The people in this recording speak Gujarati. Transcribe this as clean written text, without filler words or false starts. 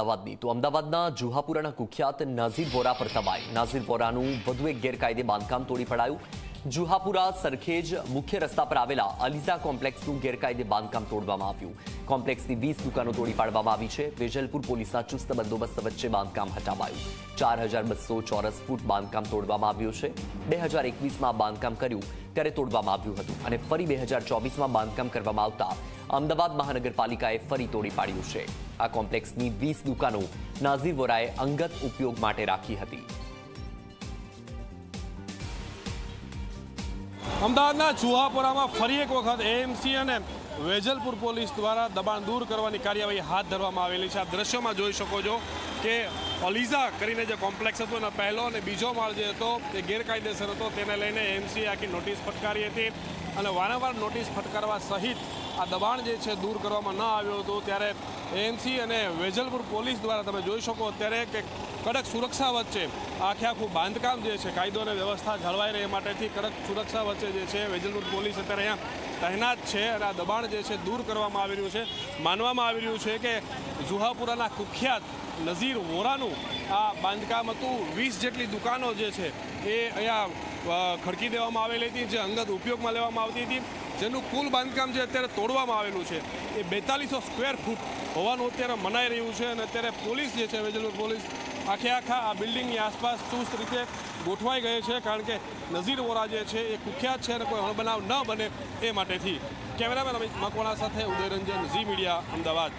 અમદાવાદની તો અમદાવાદના જુહાપુરાના કુખ્યાત નાઝીર વોરા પર તબાઈ નાઝીર વોરાનું વધુ એક ગેરકાયદે બાંધકામ તોડી પડાયું જુહાપુરા સરખેજ મુખ્ય રસ્તા પર આવેલા અલીઝા કોમ્પ્લેક્સનું ગેરકાયદે બાંધકામ તોડવામાં આવ્યું કોમ્પ્લેક્સની 20 દુકાનો તોડી પાડવામાં આવી છે વેજલપુર પોલીસના ચુસ્ત બંદોબસ્ત વચ્ચે બાંધકામ હટાવાયું 4200 ચોરસ ફૂટ બાંધકામ તોડવામાં આવ્યું છે 2021માં બાંધકામ કર્યું ત્યારે તોડવામાં આવ્યું હતું અને ફરી 2024માં બાંધકામ કરવામાં આવતા અમદાવાદ મહાનગરપાલિકાએ ફરી તોડી પાડ્યું છે આ કોમ્પ્લેક્સની 20 દુકાનો નાઝીર વોરાએ અંગત ઉપયોગ માટે રાખી હતી અમદાવાદના જુહાપુરામાં ફરી એક વખત AMC અને વેજલપુર પોલીસ દ્વારા દબાણ દૂર કરવાની કાર્યવાહી હાથ ધરવામાં આવેલી છે આ દ્રશ્યમાં જોઈ શકો છો કે અલીઝા કરીને જે કોમ્પ્લેક્સ હતો એનો પહેલો અને બીજો માળ જે હતો તે ગેરકાયદેસર હતો તેને લઈને AMC આખી નોટિસ ફટકારી હતી અને વારંવાર નોટિસ ફટકારવા સહિત આ દબાણ જે છે દૂર કરવામાં ન આવ્યું હતું ત્યારે AMC અને વેજલપુર પોલીસ દ્વારા તમે જોઈ શકો અત્યારે કે કડક સુરક્ષા વચ્ચે આખે આખું બાંધકામ જે છે કાયદો અને વ્યવસ્થા જળવાઈ રહે માટેથી કડક સુરક્ષા વચ્ચે જે છે વેજલપુર પોલીસ અત્યારે અહીંયા તહેનાત છે અને આ દબાણ જે છે દૂર કરવામાં આવી રહ્યું છે માનવામાં આવી રહ્યું છે કે જુહાપુરાના કુખ્યાત નઝીર વોરાનું આ બાંધકામ હતું 20 જેટલી દુકાનો જે છે એ અહીંયા ખડકી દેવામાં આવેલી હતી જે અંગત ઉપયોગમાં લેવામાં આવતી હતી જેનું કુલ બાંધકામ જે અત્યારે તોડવામાં આવેલું છે એ 4200 સ્ક્વેર ફૂટ હોવાનું અત્યારે મનાઈ રહ્યું છે અને અત્યારે પોલીસ જે છે વેજલપુર પોલીસ આખે આખા આ બિલ્ડિંગની આસપાસ ચુસ્ત રીતે ગોઠવાઈ ગઈ છે કારણ કે નઝીર વોરા જે છે એ કુખ્યાત છે અને કોઈ અણબનાવ ન બને એ માટેથી કેમેરામેન અમિત મકવાણા સાથે ઉદયરંજન ઝી મીડિયા અમદાવાદ